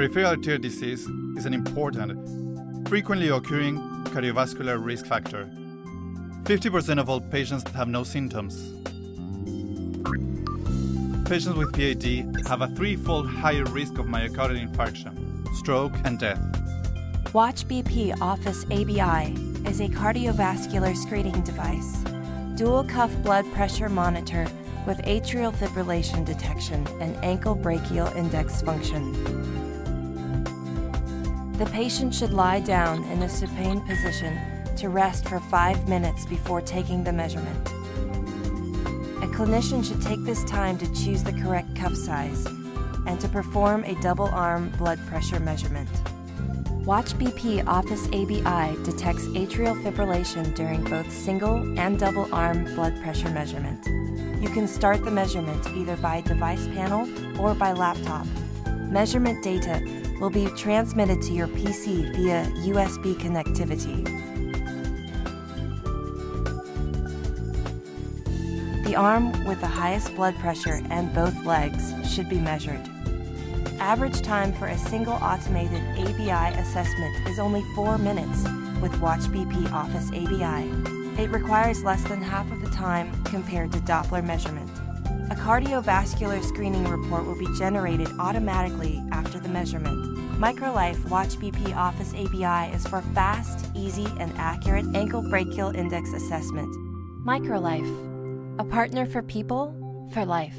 Peripheral arterial disease is an important, frequently occurring cardiovascular risk factor. 50% of all patients have no symptoms. Patients with PAD have a threefold higher risk of myocardial infarction, stroke, and death. WatchBP Office ABI is a cardiovascular screening device, dual cuff blood pressure monitor with atrial fibrillation detection and ankle brachial index function. The patient should lie down in a supine position to rest for 5 minutes before taking the measurement. A clinician should take this time to choose the correct cuff size and to perform a double-arm blood pressure measurement. WatchBP Office ABI detects atrial fibrillation during both single and double-arm blood pressure measurement. You can start the measurement either by device panel or by laptop. Measurement data will be transmitted to your PC via USB connectivity. The arm with the highest blood pressure and both legs should be measured. Average time for a single automated ABI assessment is only 4 minutes with WatchBP Office ABI. It requires less than half of the time compared to Doppler measurement. A cardiovascular screening report will be generated automatically after the measurement. Microlife WatchBP Office ABI is for fast, easy, and accurate ankle brachial index assessment. Microlife, a partner for people, for life.